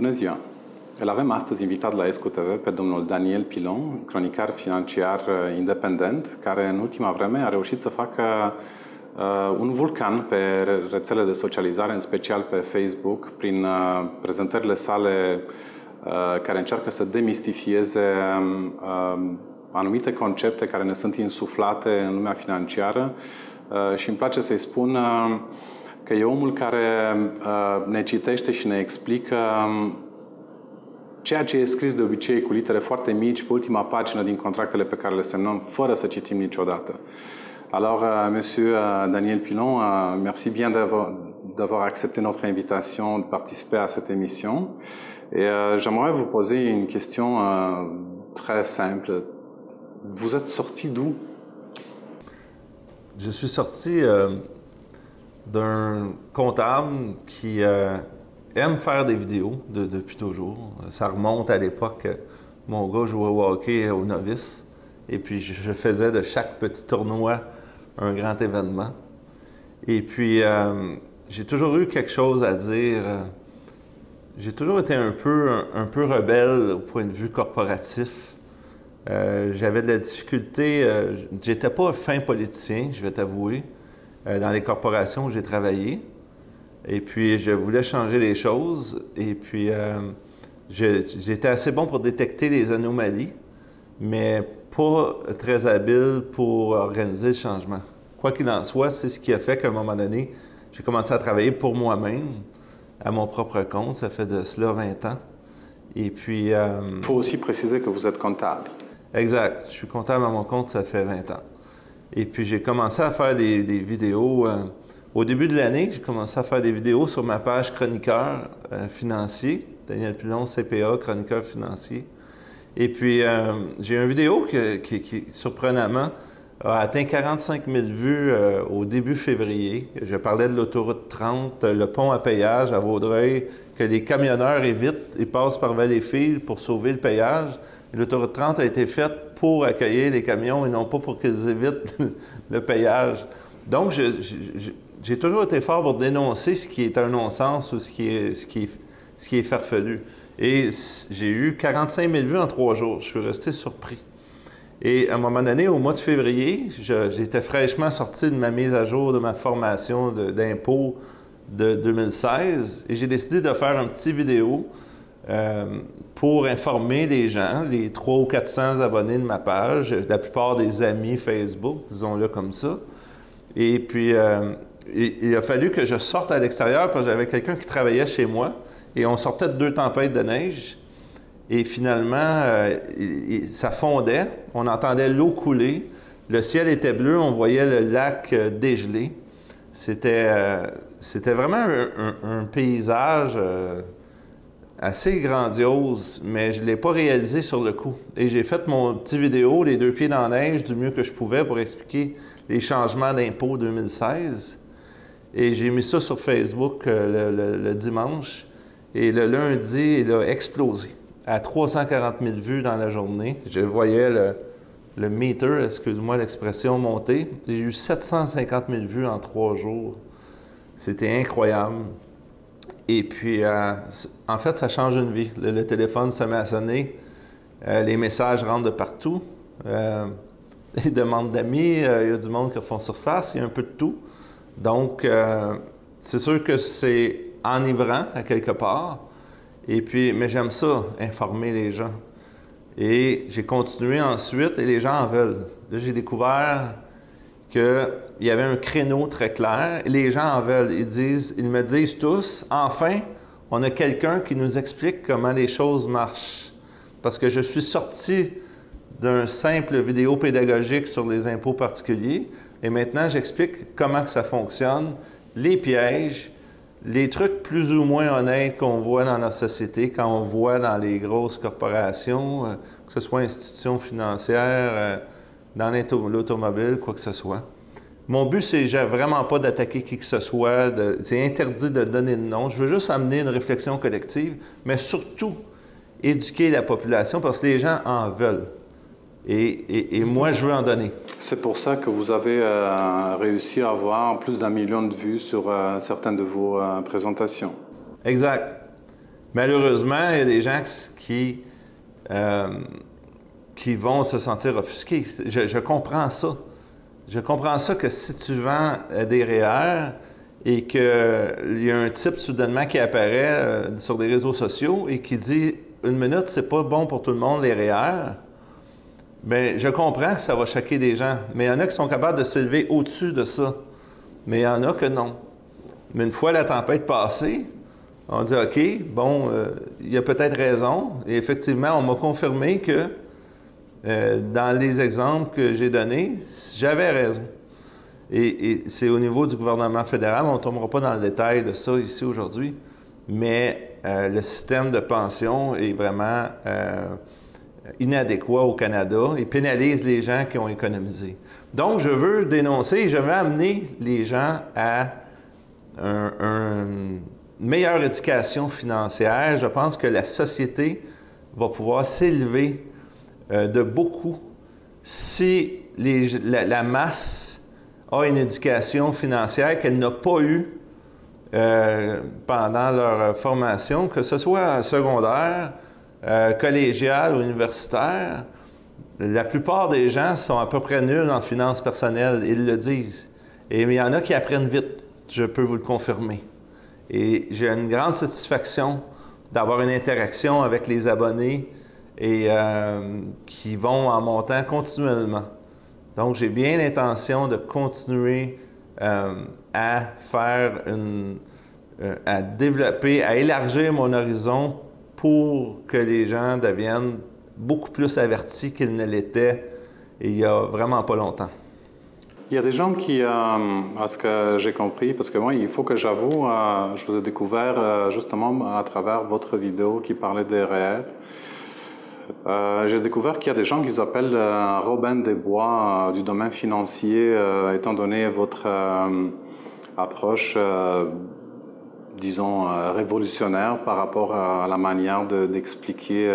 Bună ziua! Îl avem astăzi invitat la Escu TV pe domnul Daniel Pilon, cronicar financiar independent, care în ultima vreme a reușit să facă un vulcan pe rețele de socializare, în special pe Facebook, prin prezentările sale care încearcă să demistifieze anumite concepte care ne sunt insuflate în lumea financiară și îmi place să-i spun că e omul care ne citește și ne explică ceea ce e scris de obicei cu litere foarte mici pe ultima pagină din contractele pe care le semnăm fără să citim niciodată. Alors, Monsieur Daniel Pilon, merci bien d'avoir accepté notre invitation de participer à cette émission. Et j'aimerais vous poser une question très simple. Vous êtes sorti d'où? Je suis sorti d'un comptable qui aime faire des vidéos depuis toujours. Ça remonte à l'époque, mon gars jouait au hockey au novice. Et puis, je faisais de chaque petit tournoi un grand événement. Et puis, j'ai toujours eu quelque chose à dire. J'ai toujours été un peu rebelle au point de vue corporatif. J'avais de la difficulté. J'étais pas un fin politicien, je vais t'avouer, dans les corporations où j'ai travaillé. Et puis, je voulais changer les choses. Et puis, j'étais assez bon pour détecter les anomalies, mais pas très habile pour organiser le changement. Quoi qu'il en soit, c'est ce qui a fait qu'à un moment donné, j'ai commencé à travailler pour moi-même, à mon propre compte. Ça fait de cela 20 ans. Et puis... Il faut aussi préciser que vous êtes comptable. Exact. Je suis comptable à mon compte, ça fait 20 ans. Et puis, j'ai commencé à faire des vidéos. Au début de l'année, j'ai commencé à faire des vidéos sur ma page chroniqueur financier. Daniel Pilon, CPA, chroniqueur financier. Et puis, j'ai une vidéo qui, surprenamment, a atteint 45 000 vues au début février. Je parlais de l'autoroute 30, le pont à péage à Vaudreuil, que les camionneurs évitent, ils passent par Val-des-Filles pour sauver le péage. L'autoroute 30 a été faite pour accueillir les camions et non pas pour qu'ils évitent le péage. Donc, j'ai toujours été fort pour dénoncer ce qui est un non-sens ou ce qui est farfelu. Et j'ai eu 45 000 vues en 3 jours. Je suis resté surpris. Et à un moment donné, au mois de février, j'étais fraîchement sorti de ma mise à jour de ma formation d'impôt de 2016. Et j'ai décidé de faire un petit vidéo pour informer les gens, les 300 ou 400 abonnés de ma page, la plupart des amis Facebook, disons-le comme ça. Et puis, il a fallu que je sorte à l'extérieur parce que j'avais quelqu'un qui travaillait chez moi. Et on sortait de 2 tempêtes de neige et finalement, ça fondait. On entendait l'eau couler. Le ciel était bleu. On voyait le lac dégelé. C'était vraiment un paysage assez grandiose, mais je ne l'ai pas réalisé sur le coup. Et j'ai fait mon petit vidéo, les 2 pieds dans la neige, du mieux que je pouvais pour expliquer les changements d'impôts 2016. Et j'ai mis ça sur Facebook le dimanche. Et le lundi, il a explosé à 340 000 vues dans la journée. Je voyais le meter, excuse-moi l'expression, monter. J'ai eu 750 000 vues en 3 jours. C'était incroyable. Et puis, en fait, ça change une vie. Le téléphone se met à sonner. Les messages rentrent de partout. Les demandes d'amis, il y a du monde qui font surface. Il y a un peu de tout. Donc, c'est sûr que c'est... enivrant à quelque part. Et puis, mais j'aime ça, informer les gens. Et j'ai continué ensuite et les gens en veulent. Là, j'ai découvert qu'il y avait un créneau très clair et les gens en veulent. Ils me disent tous, enfin, on a quelqu'un qui nous explique comment les choses marchent. Parce que je suis sorti d'un simple vidéo pédagogique sur les impôts particuliers et maintenant, j'explique comment que ça fonctionne, les pièges, les trucs plus ou moins honnêtes qu'on voit dans la société, quand on voit dans les grosses corporations, que ce soit institutions financières, dans l'automobile, quoi que ce soit. Mon but, c'est vraiment pas d'attaquer qui que ce soit, c'est interdit de donner de nom. Je veux juste amener une réflexion collective, mais surtout éduquer la population parce que les gens en veulent. Et moi, je veux en donner. C'est pour ça que vous avez réussi à avoir plus d'1 million de vues sur certaines de vos présentations. Exact. Malheureusement, il y a des gens qui vont se sentir offusqués. Je comprends ça. Je comprends ça que si tu vends des REER et qu'il y a un type soudainement qui apparaît sur des réseaux sociaux et qui dit « Une minute, c'est pas bon pour tout le monde, les REER », bien, je comprends que ça va choquer des gens. Mais il y en a qui sont capables de s'élever au-dessus de ça. Mais il y en a que non. Mais une fois la tempête passée, on dit « OK, bon, il y a peut-être raison. » Et effectivement, on m'a confirmé que dans les exemples que j'ai donnés, j'avais raison. Et c'est au niveau du gouvernement fédéral, on ne tombera pas dans le détail de ça ici aujourd'hui, mais le système de pension est vraiment inadéquat au Canada et pénalise les gens qui ont économisé. Donc, je veux dénoncer, je veux amener les gens à une meilleure éducation financière. Je pense que la société va pouvoir s'élever de beaucoup si la masse a une éducation financière qu'elle n'a pas eue pendant leur formation, que ce soit secondaire, collégiale ou universitaire. La plupart des gens sont à peu près nuls en finances personnelles, ils le disent. Et il y en a qui apprennent vite, je peux vous le confirmer. Et j'ai une grande satisfaction d'avoir une interaction avec les abonnés et qui vont en montant continuellement. Donc, j'ai bien l'intention de continuer à faire à développer, à élargir mon horizon pour que les gens deviennent beaucoup plus avertis qu'ils ne l'étaient il y a vraiment pas longtemps. Il y a des gens qui, à ce que j'ai compris, parce que moi, il faut que j'avoue, je vous ai découvert justement à travers votre vidéo qui parlait des REER. J'ai découvert qu'il y a des gens qui s'appellent Robin Desbois du domaine financier, étant donné votre approche, disons, révolutionnaire par rapport à la manière d'expliquer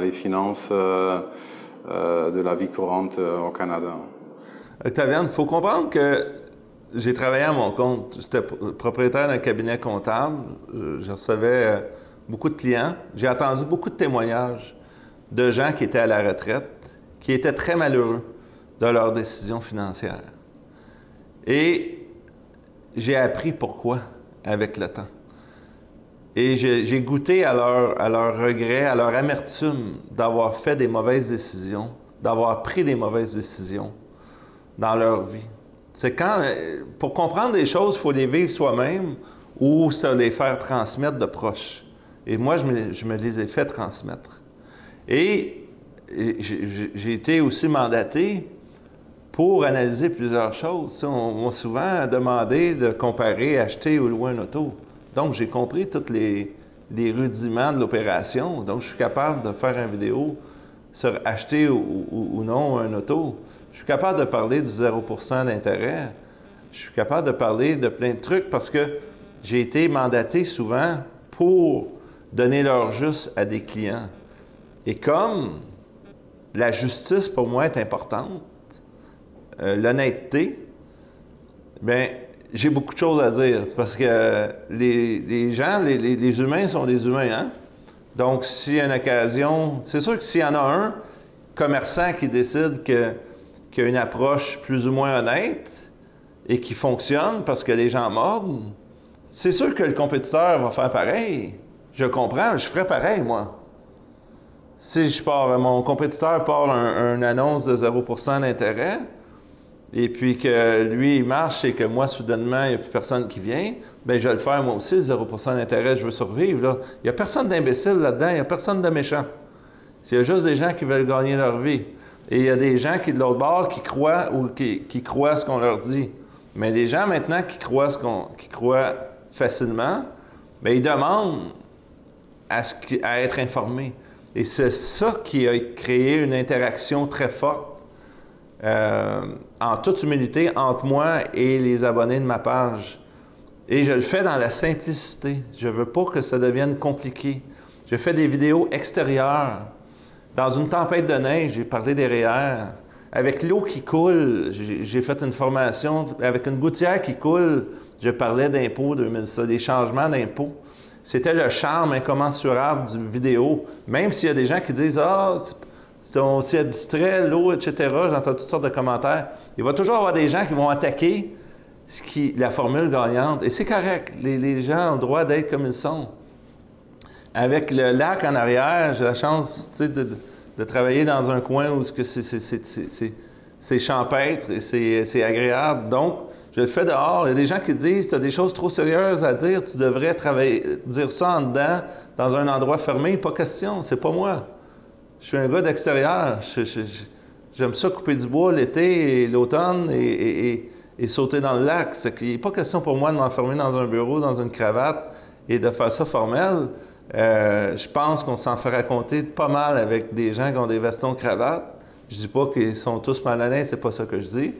les finances de la vie courante au Canada. Octavien, il faut comprendre que j'ai travaillé à mon compte. J'étais propriétaire d'un cabinet comptable. Je recevais beaucoup de clients. J'ai entendu beaucoup de témoignages de gens qui étaient à la retraite, qui étaient très malheureux de leurs décisions financières. Et j'ai appris pourquoi avec le temps. Et j'ai goûté à leur regret, à leur amertume d'avoir fait des mauvaises décisions, d'avoir pris des mauvaises décisions dans leur vie. C'est quand, pour comprendre des choses, il faut les vivre soi-même ou se les faire transmettre de proches. Et moi, je me les ai fait transmettre. Et j'ai été aussi mandaté pour analyser plusieurs choses. On m'a souvent demandé de comparer, acheter ou louer un auto. Donc, j'ai compris tous les rudiments de l'opération. Donc, je suis capable de faire une vidéo sur acheter ou non un auto. Je suis capable de parler du 0% d'intérêt. Je suis capable de parler de plein de trucs parce que j'ai été mandaté souvent pour donner leur juste à des clients. Et comme la justice, pour moi, est importante, l'honnêteté, bien, j'ai beaucoup de choses à dire parce que les gens, les humains sont des humains, hein? Donc, s'il y a une occasion, c'est sûr que s'il y en a un commerçant qui décide qu'il y a une approche plus ou moins honnête et qui fonctionne parce que les gens mordent, c'est sûr que le compétiteur va faire pareil. Je comprends, je ferais pareil, moi. Si je pars, mon compétiteur part une annonce de 0% d'intérêt et puis que lui, il marche et que moi, soudainement, il n'y a plus personne qui vient, bien, je vais le faire moi aussi, 0% d'intérêt, je veux survivre. Là. Il n'y a personne d'imbécile là-dedans, il n'y a personne de méchant. Il y a juste des gens qui veulent gagner leur vie. Et il y a des gens qui, de l'autre bord, qui croient ou qui croient ce qu'on leur dit. Mais les gens, maintenant, qui croient facilement, bien, ils demandent à être informés. Et c'est ça qui a créé une interaction très forte, en toute humilité, entre moi et les abonnés de ma page. Et je le fais dans la simplicité. Je ne veux pas que ça devienne compliqué. Je fais des vidéos extérieures. Dans une tempête de neige, j'ai parlé des REER. Avec l'eau qui coule, j'ai fait une formation. Avec une gouttière qui coule, je parlais d'impôts, des changements d'impôts. C'était le charme incommensurable du vidéo. Même s'il y a des gens qui disent « Ah, on s'y a distrait, l'eau, etc. » J'entends toutes sortes de commentaires. Il va toujours y avoir des gens qui vont attaquer la formule gagnante. Et c'est correct. Les gens ont le droit d'être comme ils sont. Avec le lac en arrière, j'ai la chance de travailler dans un coin où c'est champêtre et c'est agréable. Donc, je le fais dehors. Il y a des gens qui disent « Tu as des choses trop sérieuses à dire, tu devrais dire ça en dedans, dans un endroit fermé. » Pas question, c'est pas moi. Je suis un gars d'extérieur. J'aime ça couper du bois l'été et l'automne et sauter dans le lac. C'est qu'il n'est pas question pour moi de m'enfermer dans un bureau, dans une cravate et de faire ça formel. Je pense qu'on s'en fait raconter pas mal avec des gens qui ont des vestons cravates. Je dis pas qu'ils sont tous malhonnêtes, c'est pas ça que je dis.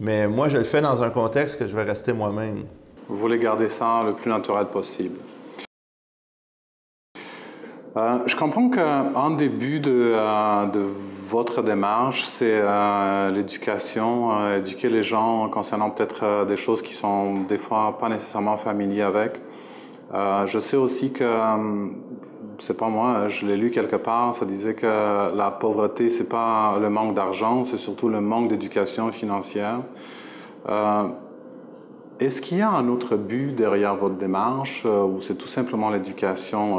Mais moi, je le fais dans un contexte que je vais rester moi-même. Vous voulez garder ça le plus naturel possible. Je comprends qu'un début de votre démarche, c'est l'éducation, éduquer les gens concernant peut-être des choses qui sont des fois pas nécessairement familiers avec. Je sais aussi que, c'est pas moi, je l'ai lu quelque part, ça disait que la pauvreté, c'est pas le manque d'argent, c'est surtout le manque d'éducation financière. Est-ce qu'il y a un autre but derrière votre démarche ou c'est tout simplement l'éducation?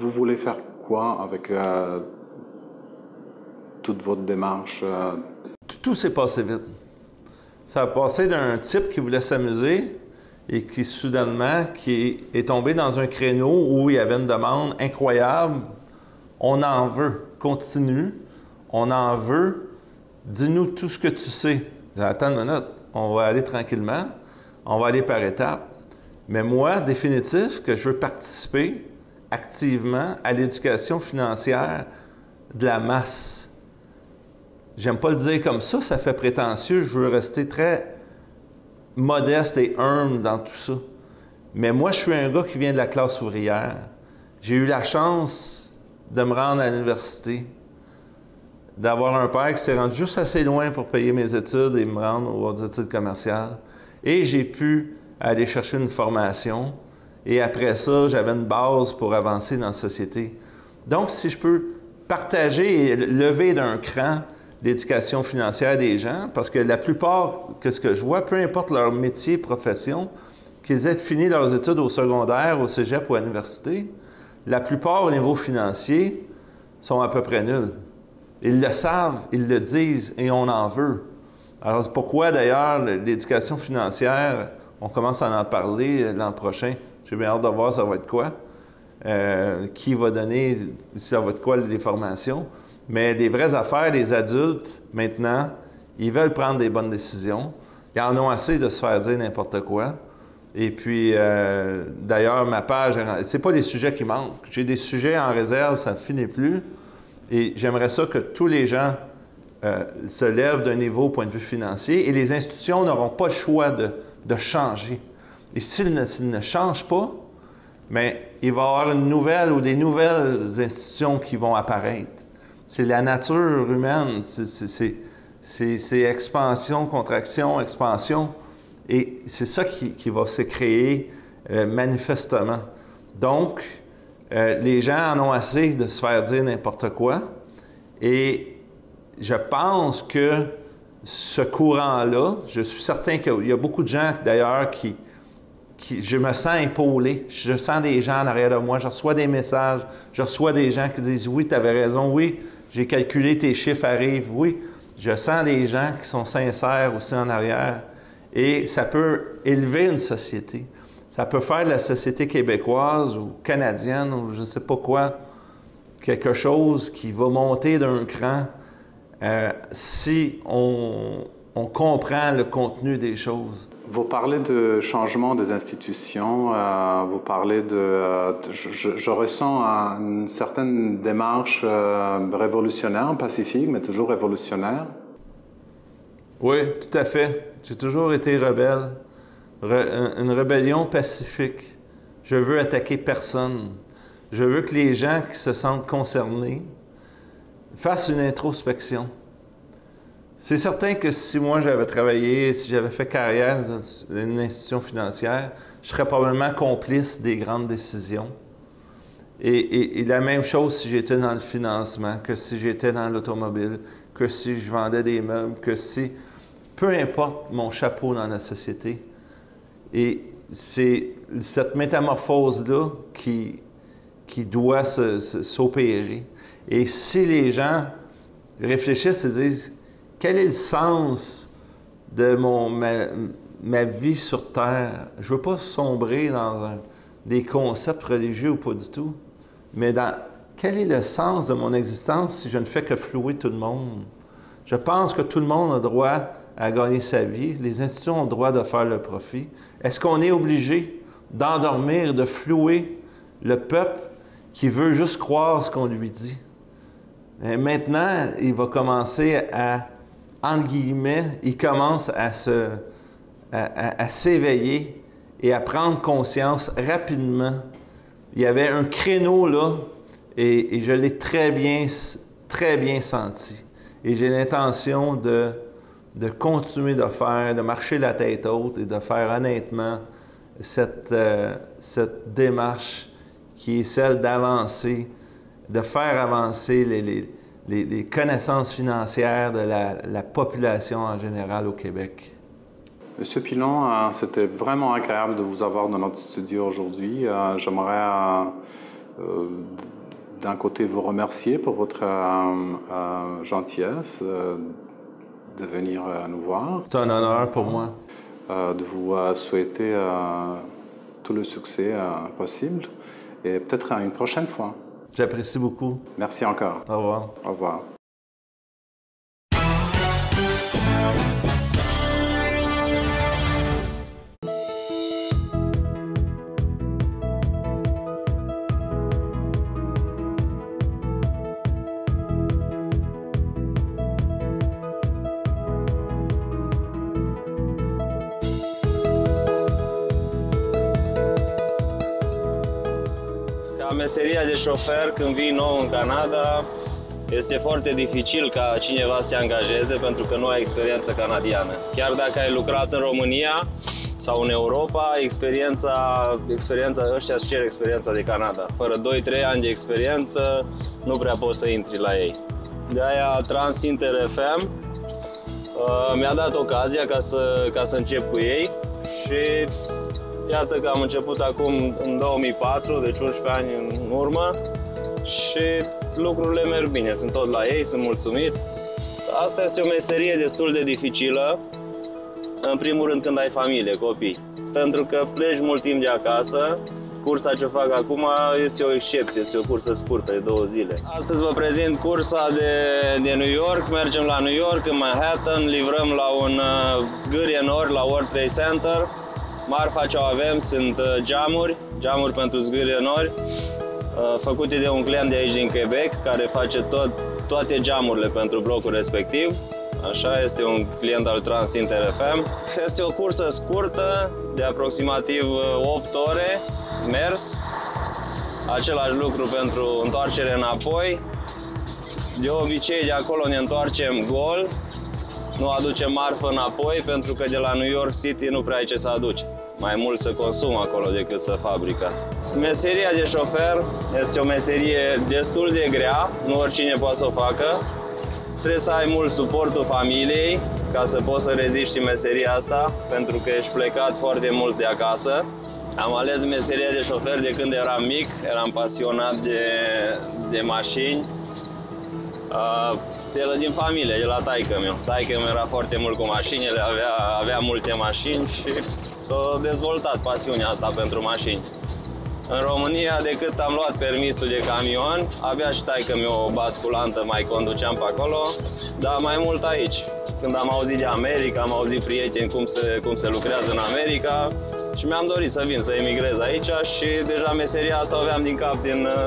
Vous voulez faire quoi avec toute votre démarche? Tout s'est passé vite. Ça a passé d'un type qui voulait s'amuser et qui, soudainement, est tombé dans un créneau où il y avait une demande incroyable. On en veut. Continue. On en veut. Dis-nous tout ce que tu sais. Attends une minute. On va aller tranquillement. On va aller par étapes. Mais moi, définitif, que je veux participer activement à l'éducation financière de la masse. J'aime pas le dire comme ça. Ça fait prétentieux. Je veux rester très modeste et humble dans tout ça. Mais moi, je suis un gars qui vient de la classe ouvrière. J'ai eu la chance de me rendre à l'université, d'avoir un père qui s'est rendu juste assez loin pour payer mes études et me rendre aux études commerciales. Et j'ai pu aller chercher une formation. Et après ça, j'avais une base pour avancer dans la société. Donc, si je peux partager et lever d'un cran l'éducation financière des gens, parce que la plupart, ce que je vois, peu importe leur métier, profession, qu'ils aient fini leurs études au secondaire, au cégep ou à l'université, la plupart au niveau financier sont à peu près nuls. Ils le savent, ils le disent et on en veut. Alors c'est pourquoi d'ailleurs l'éducation financière, on commence à en parler l'an prochain. J'ai bien hâte de voir ça va être quoi, qui va donner, ça va être quoi les formations. Mais les vraies affaires, les adultes, maintenant, ils veulent prendre des bonnes décisions. Ils en ont assez de se faire dire n'importe quoi. Et puis, d'ailleurs, ma page, c'est pas des sujets qui manquent. J'ai des sujets en réserve, ça ne finit plus. Et j'aimerais ça que tous les gens se lèvent d'un niveau au point de vue financier. Et les institutions n'auront pas le choix de changer. Et s'ils ne changent pas, mais il va y avoir une nouvelle ou des nouvelles institutions qui vont apparaître. C'est la nature humaine, c'est expansion, contraction, expansion. Et c'est ça qui va se créer manifestement. Donc, les gens en ont assez de se faire dire n'importe quoi. Et je pense que ce courant-là, je suis certain qu'il y a beaucoup de gens d'ailleurs je me sens épaulé, je sens des gens en arrière de moi, je reçois des messages, je reçois des gens qui disent « Oui, tu avais raison, oui ». J'ai calculé, tes chiffres arrivent, oui. Je sens des gens qui sont sincères aussi en arrière. Et ça peut élever une société. Ça peut faire de la société québécoise ou canadienne ou je ne sais pas quoi, quelque chose qui va monter d'un cran si on comprend le contenu des choses. Vous parlez de changement des institutions, vous parlez de... je ressens une certaine démarche révolutionnaire, pacifique, mais toujours révolutionnaire. Oui, tout à fait. J'ai toujours été rebelle. Une rébellion pacifique. Je veux attaquer personne. Je veux que les gens qui se sentent concernés fassent une introspection. C'est certain que si moi j'avais travaillé, si j'avais fait carrière dans une institution financière, je serais probablement complice des grandes décisions. Et la même chose si j'étais dans le financement, que si j'étais dans l'automobile, que si je vendais des meubles, que si... Peu importe mon chapeau dans la société. Et c'est cette métamorphose-là qui doit s'opérer. Et si les gens réfléchissent et disent... Quel est le sens de ma vie sur Terre? Je ne veux pas sombrer dans des concepts religieux ou pas du tout, mais dans quel est le sens de mon existence si je ne fais que flouer tout le monde? Je pense que tout le monde a droit à gagner sa vie, les institutions ont le droit de faire le profit. Est-ce qu'on est obligé d'endormir, de flouer le peuple qui veut juste croire ce qu'on lui dit? Et maintenant, il va commencer à... entre guillemets, il commence à s'éveiller et à prendre conscience rapidement. Il y avait un créneau là et je l'ai très bien senti. Et j'ai l'intention de continuer de faire, de marcher la tête haute et de faire honnêtement cette démarche qui est celle d'avancer, de faire avancer les connaissances financières de la population en général au Québec. Monsieur Pilon, c'était vraiment agréable de vous avoir dans notre studio aujourd'hui. J'aimerais d'un côté vous remercier pour votre gentillesse de venir nous voir. C'est un honneur pour moi. De vous souhaiter tout le succès possible et peut-être à une prochaine fois. J'apprécie beaucoup. Merci encore. Au revoir. Au revoir. Meseria de șofer, când vii nou în Canada, este foarte dificil ca cineva să se angajeze pentru că nu ai experiență canadiană. Chiar dacă ai lucrat în România sau în Europa, experiența ăștia își cer experiența de Canada. Fără 2-3 ani de experiență, nu prea poți să intri la ei. De aia Trans-Inter F&M mi-a dat ocazia ca să încep cu ei și iată că am început acum în 2004, deci 11 ani în urmă și lucrurile merg bine. Sunt tot la ei, sunt mulțumit. Asta este o meserie destul de dificilă, în primul rând când ai familie, copii. Pentru că pleci mult timp de acasă, cursa ce fac acum este o excepție, este o cursă scurtă de 2 zile. Astăzi vă prezint cursa de New York, mergem la New York, în Manhattan, livrăm la un zgârie nor, la World Trade Center. Marfa ce o avem sunt geamuri pentru zgârie nori, făcute de un client de aici din Quebec, care face toate geamurile pentru blocul respectiv. Așa, este un client al Trans-Inter F&M. Este o cursă scurtă, de aproximativ 8 ore, mers. Același lucru pentru întoarcere înapoi. De obicei, de acolo ne întoarcem gol. Nu aducem marfă înapoi, pentru că de la New York City nu prea ai ce să aduci. Mai mult să consum acolo decât să fabrica. Meseria de șofer este o meserie destul de grea, nu oricine poate să o facă. Trebuie să ai mult suportul familiei ca să poți să reziști meseria asta, pentru că ești plecat foarte mult de acasă. Am ales meseria de șofer de când eram mic, eram pasionat de mașini. Din familie, de la taică-miu. Taică-miu era foarte mult cu mașinile, avea multe mașini și s-a dezvoltat pasiunea asta pentru mașini. În România, de cât am luat permisul de camion, avea și taică-miu o basculantă, mai conduceam pe acolo, dar mai mult aici. Când am auzit de America, am auzit prieteni cum se lucrează în America și mi-am dorit să vin, să emigrez aici și deja meseria asta o aveam din cap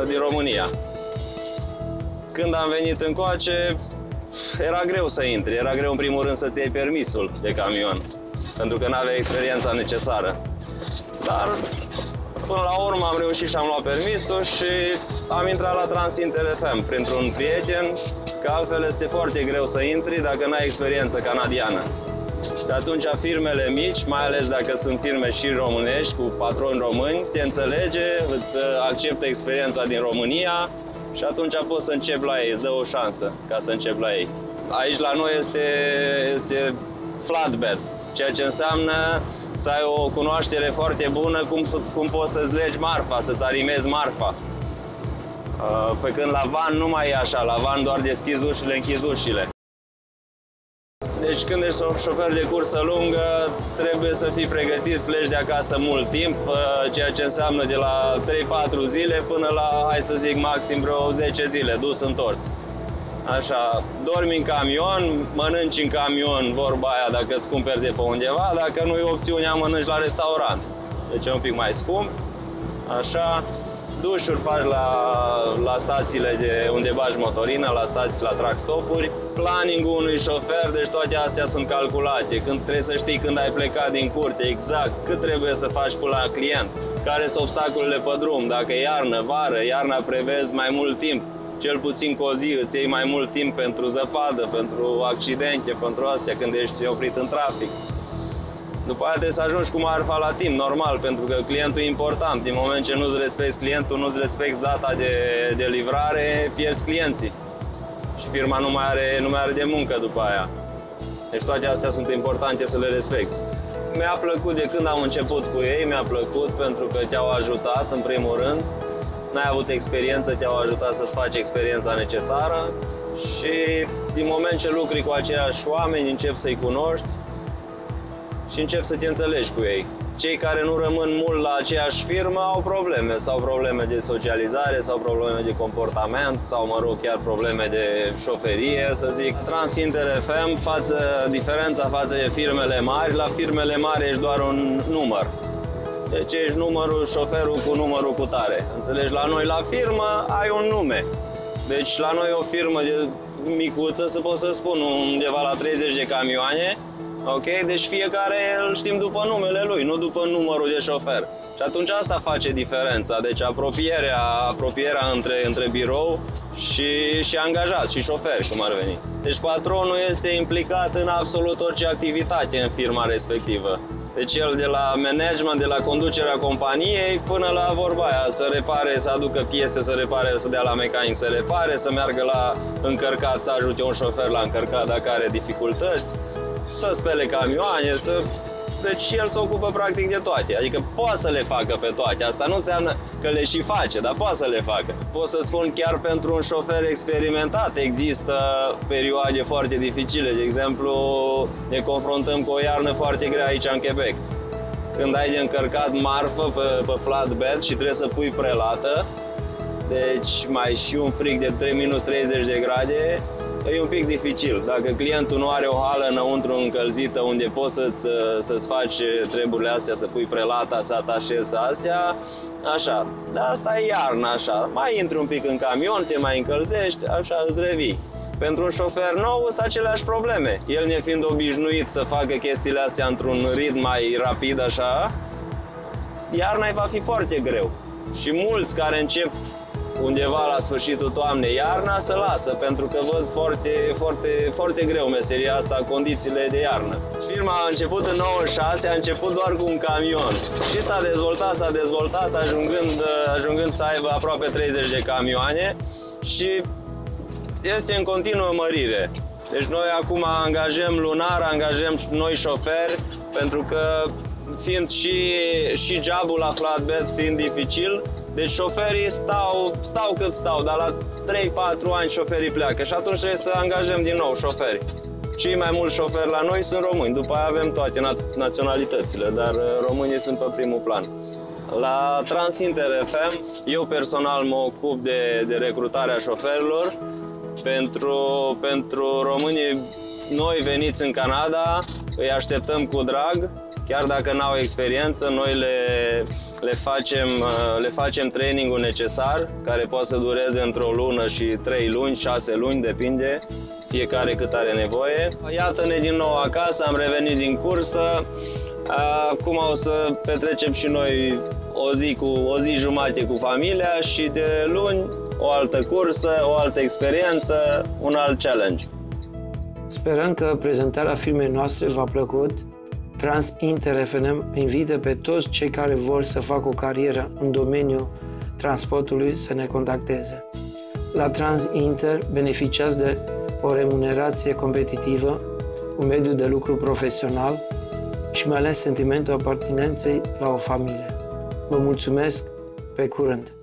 din România. Când am venit încoace, era greu să intri. Era greu, în primul rând, să-ți iei permisul de camion, pentru că n-aveai experiența necesară. Dar Până la urmă am reușit și am luat permisul și am intrat la Trans-Inter F&M printr-un prieten, că altfel este foarte greu să intri dacă n-ai experiență canadiană. Și de atunci firmele mici, mai ales dacă sunt firme și românești, cu patroni români, te înțelege, îți acceptă experiența din România și atunci poți să începi la ei, îți dă o șansă ca să începi la ei. Aici la noi este flatbed, ceea ce înseamnă să ai o cunoaștere foarte bună cum poți să-ți legi marfa, să-ți arimezi marfa. Pe când la van nu mai e așa, la van doar deschizi ușile, închizi ușile. Deci când ești șofer de cursă lungă, trebuie să fii pregătit, pleci de acasă mult timp, ceea ce înseamnă de la 3-4 zile până la, hai să zic, maxim vreo 10 zile, dus-întors. Așa, dormi în camion, mănânci în camion, vorba aia, dacă îți cumperi de pe undeva, dacă nu e opțiunea, mănânci la restaurant. Deci e un pic mai scump, așa. Dușuri faci la stațiile de unde bagi motorină, la truckstop-uri. Planningul unui șofer, deci toate astea sunt calculate. Când trebuie să știi când ai plecat din curte, exact cât trebuie să faci cu la client, care sunt obstacolele pe drum, dacă e iarnă, vară, iarna prevezi mai mult timp. Cel puțin cu o zi îți iei mai mult timp pentru zăpadă, pentru accidente, pentru astea, când ești oprit în trafic. După aia trebuie să ajungi cu marfa la timp, normal, pentru că clientul e important. Din moment ce nu-ți respecti clientul, nu-ți respecti data de livrare, pierzi clienții. Și firma nu mai are de muncă după aia. Deci toate astea sunt importante să le respecti. Mi-a plăcut de când am început cu ei, mi-a plăcut pentru că te-au ajutat, în primul rând. N-ai avut experiență, te-au ajutat să-ți faci experiența necesară și din moment ce lucri cu aceiași oameni, începi să-i cunoști și începi să te înțelegi cu ei. Cei care nu rămân mult la aceeași firmă au probleme, sau probleme de socializare, sau probleme de comportament, sau, mă rog, chiar probleme de șoferie, să zic. Trans-Inter F&M, diferența față de firmele mari, la firmele mari ești doar un număr. Deci ești șoferul cu numărul cu tare. Înțelegi? La noi, la firmă, ai un nume. Deci la noi o firmă de micuță, să pot să spun, undeva la 30 de camioane. Ok? Deci fiecare îl știm după numele lui, nu după numărul de șofer. Și atunci asta face diferența. Deci apropierea între birou și angajați, și șoferi, cum ar veni. Deci patronul este implicat în absolut orice activitate în firma respectivă. Deci el de la management, de la conducerea companiei, până la vorba aia, să repare, să aducă piese, să repare, să dea la mecanic să repare, să meargă la încărcat, să ajute un șofer la încărcat dacă are dificultăți, să spele camioane, să... Deci el se ocupă practic de toate, adică poate să le facă pe toate, asta nu înseamnă că le și face, dar poate să le facă. Pot să spun chiar pentru un șofer experimentat există perioade foarte dificile, de exemplu ne confruntăm cu o iarnă foarte grea aici în Quebec. Când ai de încărcat marfă pe flatbed și trebuie să pui prelată, deci mai și un frig de minus 30 de grade, e un pic dificil. Dacă clientul nu are o hală înăuntru încălzită unde poți să-ți faci treburile astea, să pui prelata, să atașezi astea, așa. Dar asta e iarna, așa. Mai intri un pic în camion, te mai încălzești, așa îți revii. Pentru un șofer nou sunt aceleași probleme. El nefiind obișnuit să facă chestiile astea într-un ritm mai rapid, așa, iarna-i va fi foarte greu. Și mulți care încep undeva la sfârșitul toamnei, iarna se lasă, pentru că văd foarte greu meseria asta, condițiile de iarnă. Firma a început în 96, a început doar cu un camion și s-a dezvoltat, ajungând să aibă aproape 30 de camioane și este în continuă mărire. Deci noi acum angajăm lunar, angajăm noi șoferi, pentru că fiind și job-ul la flatbed fiind dificil, deci șoferii stau cât stau, dar la 3-4 ani șoferii pleacă și atunci trebuie să angajăm din nou șoferi. Cei mai mulți șoferi la noi sunt români, după aia avem toate naționalitățile, dar românii sunt pe primul plan. La Trans-Inter F&M, eu personal mă ocup de recrutarea șoferilor. Pentru românii noi veniți în Canada, îi așteptăm cu drag. Chiar dacă n-au experiență, noi le facem trainingul necesar, care poate să dureze între o lună și 3 luni, 6 luni, depinde, fiecare cât are nevoie. Iată-ne din nou acasă, am revenit din cursă, acum o să petrecem și noi o zi jumate cu familia și de luni o altă cursă, o altă experiență, un alt challenge. Sperăm că prezentarea filmei noastre v-a plăcut. Trans-Inter F&M invită pe toți cei care vor să facă o carieră în domeniul transportului să ne contacteze. La Trans-Inter beneficiați de o remunerație competitivă, un mediu de lucru profesional și mai ales sentimentul apartenenței la o familie. Vă mulțumesc, pe curând!